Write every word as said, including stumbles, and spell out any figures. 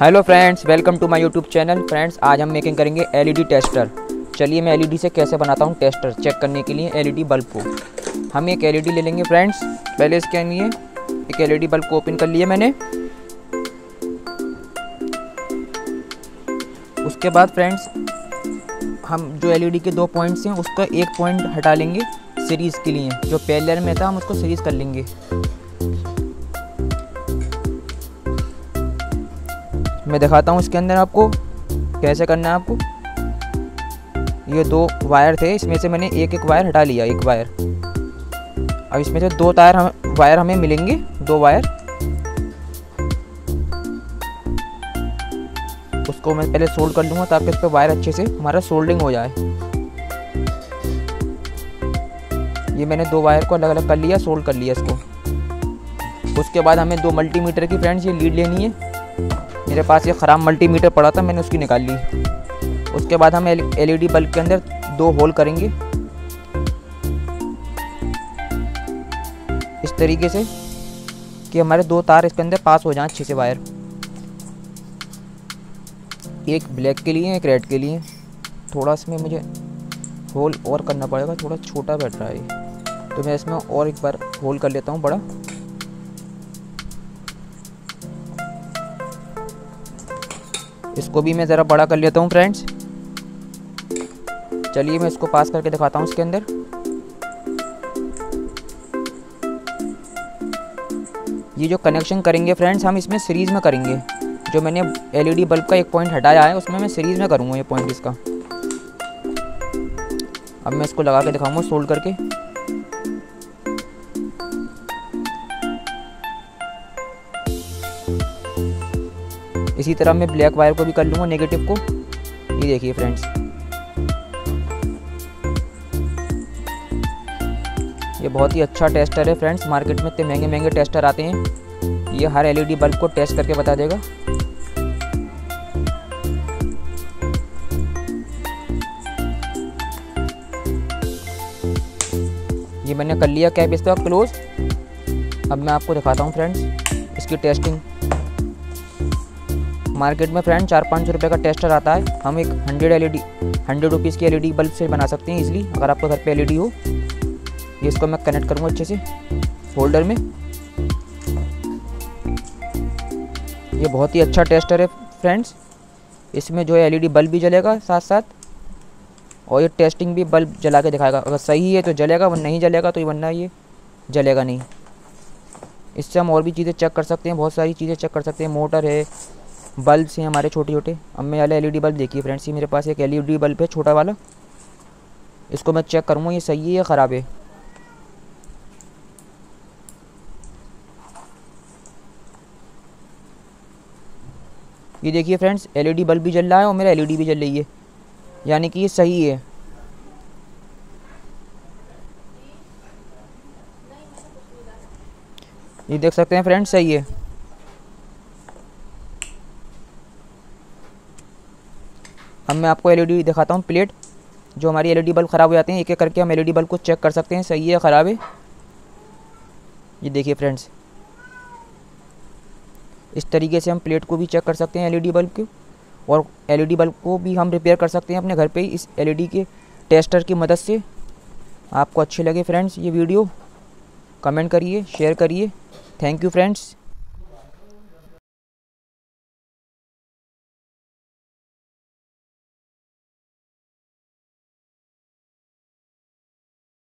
Hello friends, welcome to my YouTube channel. Friends, आज हम making करेंगे एलईडी टेस्टर। चलिए मैं एलईडी से कैसे बनाता हूँ टेस्टर चेक करने के लिए। एलईडी बल्ब को हम एक एलईडी ले लेंगे। फ्रेंड्स, पहले इसके लिए एक एलईडी बल्ब को ओपन कर लिया मैंने। उसके बाद फ्रेंड्स हम जो एलईडी के दो पॉइंट्स हैं उसका एक पॉइंट हटा लेंगे सीरीज़ के लिए। जो पैरेलल में था हम उसको सीरीज़ कर लेंगे। मैं दिखाता हूँ इसके अंदर आपको कैसे करना है। आपको ये दो वायर थे, इसमें से मैंने एक एक वायर हटा लिया, एक वायर। अब इसमें से दो तार हम वायर हमें मिलेंगे, दो वायर। उसको मैं पहले सोल्ड कर लूँगा ताकि इस पर वायर अच्छे से हमारा सोल्डिंग हो जाए। ये मैंने दो वायर को अलग अलग कर लिया, सोल्ड कर लिया इसको। उसके बाद हमें दो मल्टीमीटर की फ्रेंड्स ये लीड लेनी है। मेरे पास ये ख़राब मल्टीमीटर पड़ा था, मैंने उसकी निकाल ली। उसके बाद हम एलईडी बल्ब के अंदर दो होल करेंगे इस तरीके से कि हमारे दो तार इसके अंदर पास हो जाएं अच्छे से वायर। एक ब्लैक के लिए, एक रेड के लिए। थोड़ा इसमें मुझे होल और करना पड़ेगा, थोड़ा छोटा बैठ रहा है, तो मैं इसमें और एक बार होल कर लेता हूँ बड़ा। इसको भी मैं ज़रा बड़ा कर लेता हूँ फ्रेंड्स। चलिए मैं इसको पास करके दिखाता हूँ इसके अंदर। ये जो कनेक्शन करेंगे फ्रेंड्स हम इसमें सीरीज़ में करेंगे। जो मैंने एलईडी बल्ब का एक पॉइंट हटाया है उसमें मैं सीरीज़ में करूँगा ये पॉइंट इसका। अब मैं इसको लगा के दिखाऊँगा सोल्ड करके। इसी तरह मैं ब्लैक वायर को भी कर लूँगा, नेगेटिव को। ये देखिए फ्रेंड्स, ये बहुत ही अच्छा टेस्टर है फ्रेंड्स। मार्केट में इतने महंगे महंगे टेस्टर आते हैं, ये हर एलईडी बल्ब को टेस्ट करके बता देगा। ये मैंने कर लिया कैप इसका क्लोज। अब मैं आपको दिखाता हूँ फ्रेंड्स इसकी टेस्टिंग। मार्केट में फ्रेंड चार पाँच सौ रुपये का टेस्टर आता है। हम एक हंड्रेड एलईडी हंड्रेड रुपीज़ की एलईडी बल्ब से बना सकते हैं इजीली, अगर आपके घर पे एलईडी हो। ये इसको मैं कनेक्ट करूँगा अच्छे से होल्डर में। ये बहुत ही अच्छा टेस्टर है फ्रेंड्स। इसमें जो है एलईडी बल्ब भी जलेगा साथ साथ, और ये टेस्टिंग भी बल्ब जला के दिखाएगा। अगर सही है तो जलेगा, वरना नहीं जलेगा तो वरना ये जलेगा नहीं। इससे हम और भी चीज़ें चेक कर सकते हैं, बहुत सारी चीज़ें चेक कर सकते हैं। मोटर है, बल्ब्स हैं हमारे छोटे छोटे। अब मैं वाला एलईडी बल्ब देखिए फ्रेंड्स, ये मेरे पास एक एलईडी बल्ब है छोटा वाला। इसको मैं चेक करूँगा ये सही है या ख़राब है। ये देखिए फ्रेंड्स, एलईडी बल्ब भी जल रहा है और मेरा एलईडी भी जल रही है, यानी कि ये सही है। ये देख सकते हैं फ्रेंड्स, सही है। अब मैं आपको एलईडी दिखाता हूँ प्लेट। जो हमारी एलईडी बल्ब ख़राब हो जाते हैं एक एक करके हम एलईडी बल्ब को चेक कर सकते हैं सही है या ख़राब है। ये देखिए फ्रेंड्स, इस तरीके से हम प्लेट को भी चेक कर सकते हैं एलईडी बल्ब को, और एलईडी बल्ब को भी हम रिपेयर कर सकते हैं अपने घर पे ही इस एलईडी के टेस्टर की मदद से। आपको अच्छे लगे फ्रेंड्स ये वीडियो, कमेंट करिए, शेयर करिए। Thank you friends.